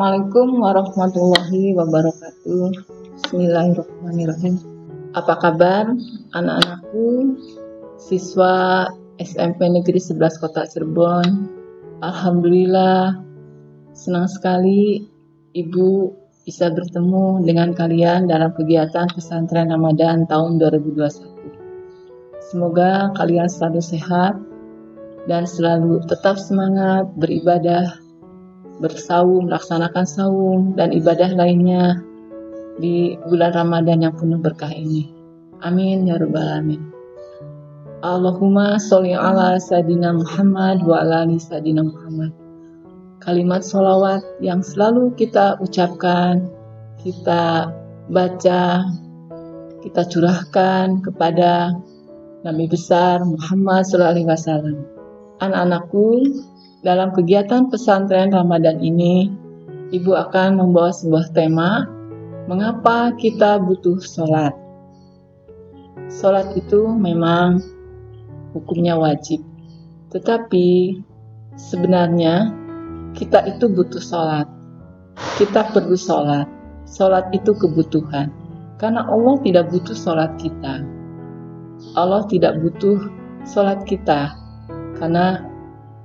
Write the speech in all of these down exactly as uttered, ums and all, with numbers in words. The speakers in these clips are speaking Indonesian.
Assalamualaikum warahmatullahi wabarakatuh. Bismillahirrahmanirrahim. Apa kabar anak-anakku, siswa S M P Negeri sebelas Kota Cirebon? Alhamdulillah, senang sekali Ibu bisa bertemu dengan kalian dalam kegiatan Pesantren Ramadan tahun dua ribu dua puluh satu. Semoga kalian selalu sehat dan selalu tetap semangat beribadah, bersaum, melaksanakan saum dan ibadah lainnya di bulan Ramadan yang penuh berkah ini. Amin ya rabbal alamin. Allahumma sholli ala sayyidina Muhammad wa ala ali sayyidina Muhammad. Kalimat sholawat yang selalu kita ucapkan, kita baca, kita curahkan kepada Nabi besar Muhammad sallallahu alaihi wasallam. Anak-anakku, dalam kegiatan pesantren Ramadan ini, Ibu akan membawa sebuah tema, mengapa kita butuh sholat. Sholat itu memang hukumnya wajib, tetapi sebenarnya kita itu butuh sholat. Kita perlu sholat. Sholat itu kebutuhan, karena Allah tidak butuh sholat kita. Allah tidak butuh sholat kita, karena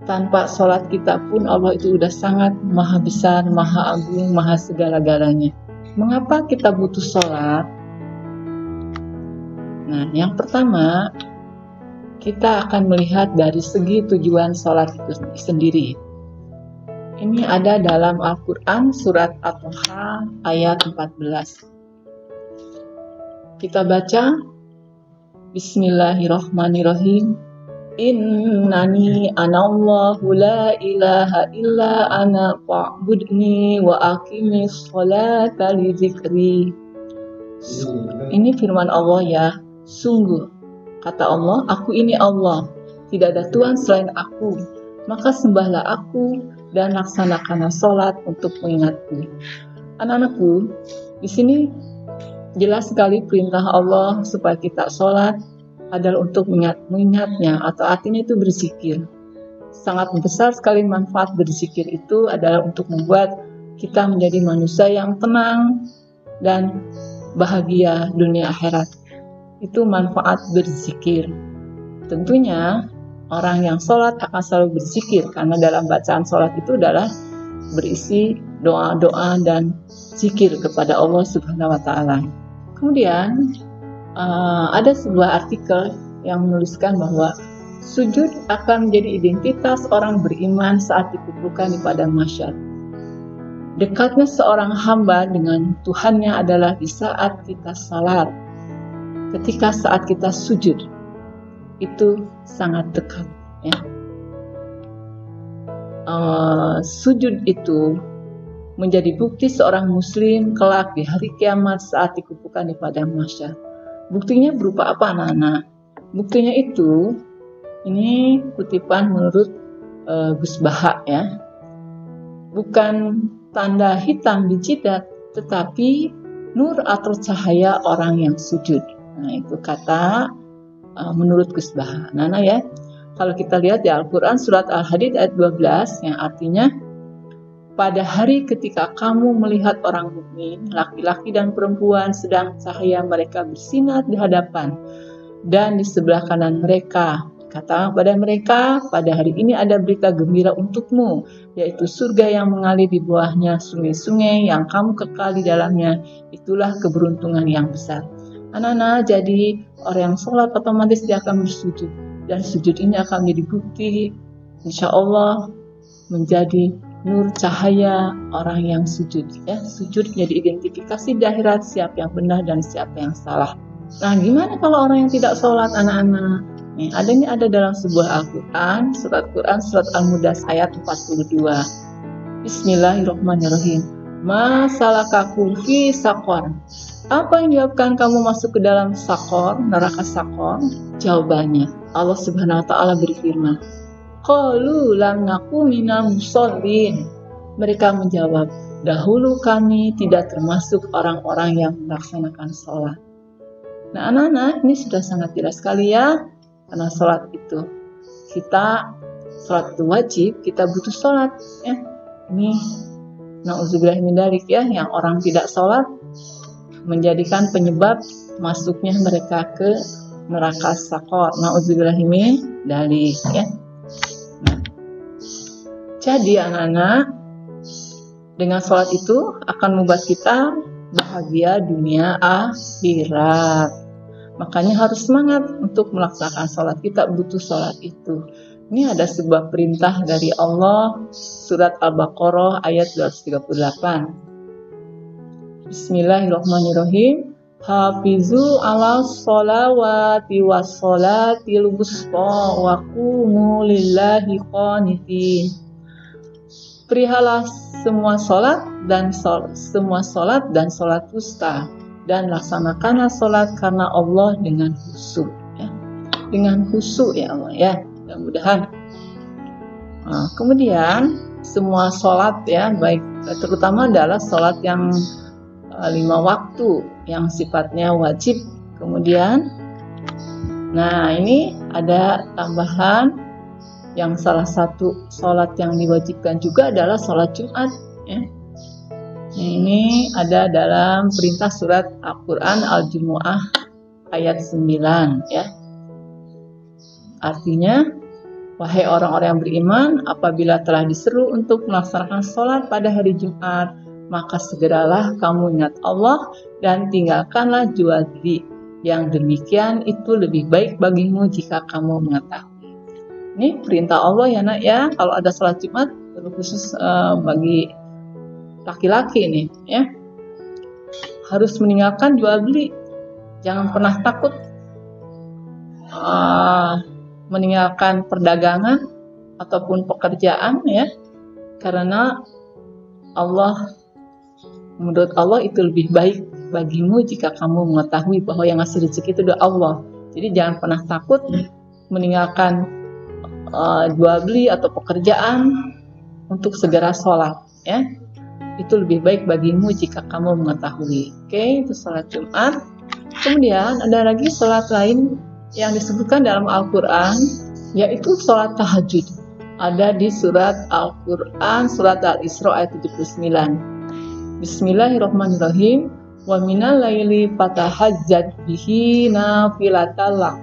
tanpa sholat kita pun Allah itu sudah sangat maha besar, maha agung, maha segala-galanya. Mengapa kita butuh sholat? Nah, yang pertama, kita akan melihat dari segi tujuan sholat itu sendiri. Ini ada dalam Al-Quran surat At-Muha ayat empat belas. Kita baca, Bismillahirrahmanirrahim. Innani anallahu la ilaha illa ana fa'budni wa aqimis sholata li dzikri. Ini firman Allah ya. Sungguh kata Allah, aku ini Allah, tidak ada Tuhan selain aku, maka sembahlah aku dan laksanakanlah sholat untuk mengingatku. Anak-anakku, di sini jelas sekali perintah Allah supaya kita sholat adalah untuk mengingat, mengingatnya, atau artinya itu berzikir. Sangat besar sekali manfaat berzikir itu adalah untuk membuat kita menjadi manusia yang tenang dan bahagia dunia akhirat. Itu manfaat berzikir. Tentunya orang yang sholat akan selalu berzikir, karena dalam bacaan sholat itu adalah berisi doa-doa dan zikir kepada Allah Subhanahu wa Ta'ala. Kemudian Uh, ada sebuah artikel yang menuliskan bahwa sujud akan menjadi identitas orang beriman saat dikumpulkan di padang mahsyar. Dekatnya seorang hamba dengan Tuhannya adalah di saat kita salat. Ketika saat kita sujud, itu sangat dekat. Ya. Uh, sujud itu menjadi bukti seorang muslim kelak di hari kiamat saat dikumpulkan di padang mahsyar. Buktinya berupa apa, anak-anak? Buktinya itu, ini kutipan menurut e, Gus Baha ya. Bukan tanda hitam di jidat, tetapi nur atau cahaya orang yang sujud. Nah, itu kata e, menurut Gus Baha. Anak-anak ya, kalau kita lihat di Al-Quran surat Al-Hadid ayat dua belas, yang artinya, pada hari ketika kamu melihat orang mukmin, laki-laki dan perempuan, sedang cahaya mereka bersinar di hadapan dan di sebelah kanan mereka, katakan kepada mereka, pada hari ini ada berita gembira untukmu, yaitu surga yang mengalir di bawahnya sungai-sungai yang kamu kekal di dalamnya, itulah keberuntungan yang besar. Anak-anak, jadi orang yang sholat otomatis dia akan bersujud, dan sujud ini akan menjadi bukti, insya Allah menjadi nur cahaya orang yang sujud ya. Sujud jadi identifikasi di akhirat siapa yang benar dan siapa yang salah. Nah, gimana kalau orang yang tidak sholat, anak-anak? Nih, adanya ada dalam sebuah Al-Quran, surat Quran surat Al-Muddatsir ayat empat puluh dua. Bismillahirrahmanirrahim. Ma salakakum fi saqar. Apa yang menyebabkan kamu masuk ke dalam saqar, neraka saqar? Jawabannya, Allah Subhanahu wa Ta'ala berfirman, qalu lam naku minal musallin. Mereka menjawab, dahulu kami tidak termasuk orang-orang yang melaksanakan sholat. Nah, anak-anak, ini sudah sangat jelas sekali ya, karena sholat itu kita, sholat itu wajib, kita butuh sholat ya. Ini Nauzubillah min dzalik ya, yang orang tidak sholat menjadikan penyebab masuknya mereka ke neraka sakor. Nauzubillah min dzalik ya. Nah, jadi anak-anak, dengan sholat itu akan membuat kita bahagia dunia akhirat. Makanya harus semangat untuk melaksanakan sholat. Kita butuh sholat itu. Ini ada sebuah perintah dari Allah, surat Al-Baqarah ayat dua ratus tiga puluh delapan. Bismillahirrahmanirrahim. Hafizu ala sholawati wa sholatil wusta wa qumu lillahi qanitin. Perihalah semua sholat dan sol, semua sholat dan sholat wusta, dan laksanakanlah sholat karena Allah dengan khusyuk ya. Dengan khusyuk ya Allah ya, mudah-mudahan. Nah, kemudian semua sholat ya, baik terutama adalah sholat yang uh, lima waktu yang sifatnya wajib. Kemudian, nah ini ada tambahan yang salah satu sholat yang diwajibkan juga adalah sholat Jumat ya. Nah, ini ada dalam perintah surat Al-Quran Al-Jumu'ah ayat sembilan ya. Artinya, wahai orang-orang yang beriman, apabila telah diseru untuk melaksanakan sholat pada hari Jumat, maka segeralah kamu ingat Allah dan tinggalkanlah juadli. Yang demikian itu lebih baik bagimu jika kamu mengetahui. Ini perintah Allah ya nak ya, kalau ada sholat Jumat, khusus uh, bagi laki-laki ini ya. Harus meninggalkan jual beli. Jangan pernah takut uh, meninggalkan perdagangan ataupun pekerjaan ya, karena Allah, menurut Allah itu lebih baik bagimu jika kamu mengetahui bahwa yang ngasih rezeki itu adalah Allah. Jadi jangan pernah takut meninggalkan uh, jual beli atau pekerjaan untuk segera sholat ya, itu lebih baik bagimu jika kamu mengetahui. Oke, itu sholat Jumat. Kemudian ada lagi sholat lain yang disebutkan dalam Al-Quran, yaitu sholat tahajud. Ada di surat Al-Quran, surat Al-Isra ayat tujuh puluh sembilan. Bismillahirrahmanirrahim. Wa minal laili fatahajjad bihi nafilatal lak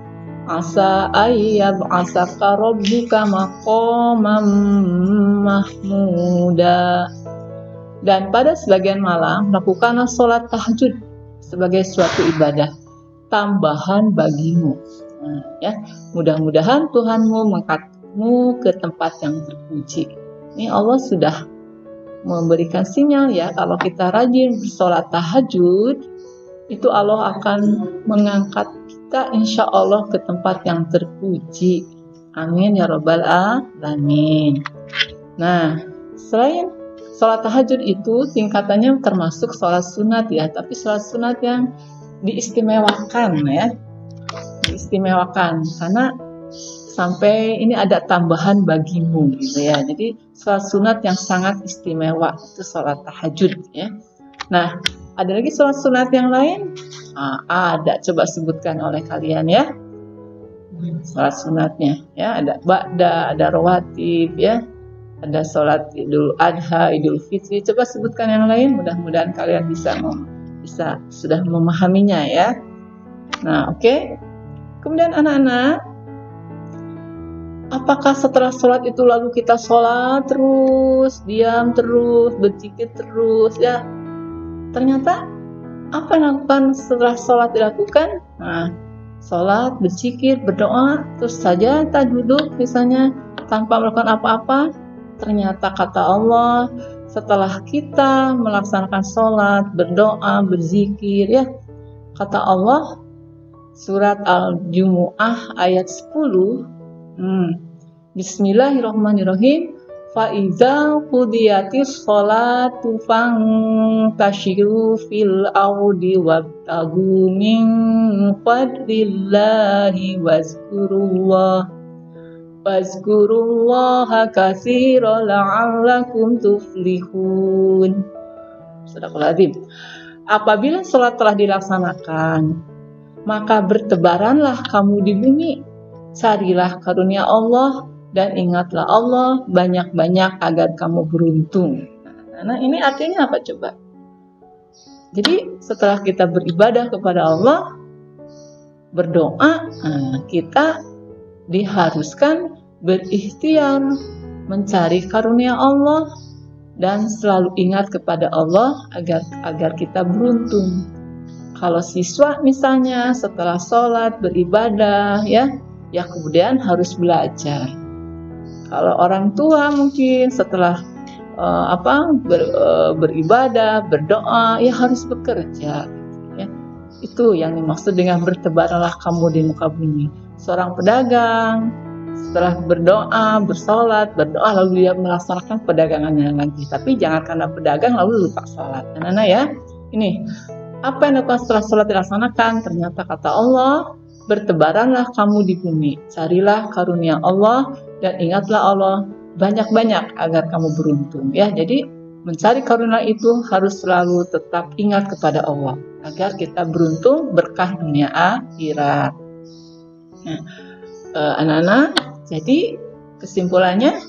asa ayyab asaka rabbuka maqaman mahmuda. Dan pada sebagian malam lakukanlah sholat tahajud sebagai suatu ibadah tambahan bagimu. Nah, ya, mudah-mudahan Tuhanmu mengangkatmu ke tempat yang terpuji. Ini Allah sudah memberikan sinyal ya, kalau kita rajin bersolat tahajud, itu Allah akan mengangkat kita insya Allah ke tempat yang terpuji. Amin ya robbal alamin. Nah, selain solat tahajud itu tingkatannya termasuk solat sunat ya, tapi solat sunat yang diistimewakan ya, diistimewakan karena sampai ini ada tambahan bagimu gitu ya. Jadi sholat sunat yang sangat istimewa itu sholat tahajud ya. Nah, ada lagi sholat sunat yang lain? Nah, ada, coba sebutkan oleh kalian ya sholat sunatnya ya. Ada ba'da, ada rawatib ya, ada sholat idul adha, idul fitri. Coba sebutkan yang lain, mudah-mudahan kalian bisa ngomong, bisa sudah memahaminya ya. Nah, oke. Okay. Kemudian anak-anak, apakah setelah sholat itu lalu kita sholat terus, diam terus, berzikir terus ya? Ternyata apa yang dilakukan setelah sholat dilakukan? Nah, sholat, berzikir, berdoa, terus saja tak duduk misalnya tanpa melakukan apa-apa. Ternyata kata Allah, setelah kita melaksanakan sholat, berdoa, berzikir ya, kata Allah surat Al-Jumu'ah ayat sepuluh. hmm. Bismillahirrahmanirrahim. Fa'idza qudiyatis sholatu fantashiru fil ardi wabtagu min fadlillahi wazkurullah Fazkurullaha katsiran la'allakum tuflihun. Sadaqalladzim. Apabila sholat telah dilaksanakan, maka bertebaranlah kamu di bumi. Carilah karunia Allah dan ingatlah Allah banyak-banyak agar kamu beruntung. Nah, ini artinya apa coba? Jadi setelah kita beribadah kepada Allah, berdoa, kita diharuskan berikhtiar mencari karunia Allah dan selalu ingat kepada Allah agar agar kita beruntung. Kalau siswa misalnya setelah sholat beribadah ya, ya kemudian harus belajar. Kalau orang tua mungkin setelah Uh, apa ber, uh, beribadah, berdoa, ya harus bekerja ya. Itu yang dimaksud dengan bertebaranlah kamu di muka bumi. Seorang pedagang setelah berdoa, bersolat, berdoa lalu dia melaksanakan perdagangannya lagi. Tapi jangan karena pedagang lalu lupa sholat. Nah, nah ya, ini apa yang dilakukan setelah sholat dilaksanakan? Ternyata kata Allah, bertebaranlah kamu di bumi, carilah karunia Allah dan ingatlah Allah banyak-banyak agar kamu beruntung ya. Jadi mencari karunia itu harus selalu tetap ingat kepada Allah agar kita beruntung berkah dunia akhirat. Nah, eh, anak-anak, jadi kesimpulannya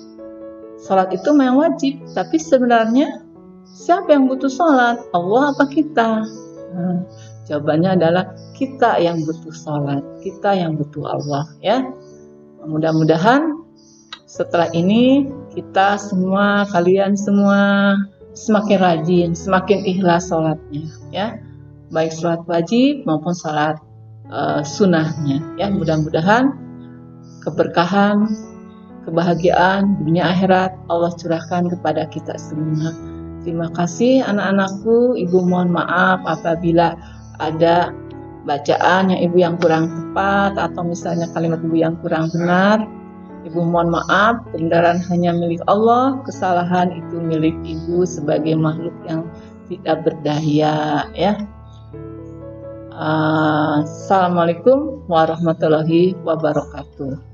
sholat itu memang wajib, tapi sebenarnya siapa yang butuh sholat? Allah apa kita? Nah, jawabannya adalah kita yang butuh sholat, kita yang butuh Allah ya. Mudah-mudahan setelah ini kita semua, kalian semua semakin rajin, semakin ikhlas sholatnya ya, baik sholat wajib maupun sholat uh, sunahnya ya. Mudah-mudahan keberkahan, kebahagiaan dunia akhirat Allah curahkan kepada kita semua. Terima kasih anak-anakku. Ibu mohon maaf apabila ada bacaan yang ibu yang kurang tepat atau misalnya kalimat ibu yang kurang benar. Ibu mohon maaf, kebenaran hanya milik Allah, kesalahan itu milik ibu sebagai makhluk yang tidak berdaya ya. Uh, Assalamualaikum warahmatullahi wabarakatuh.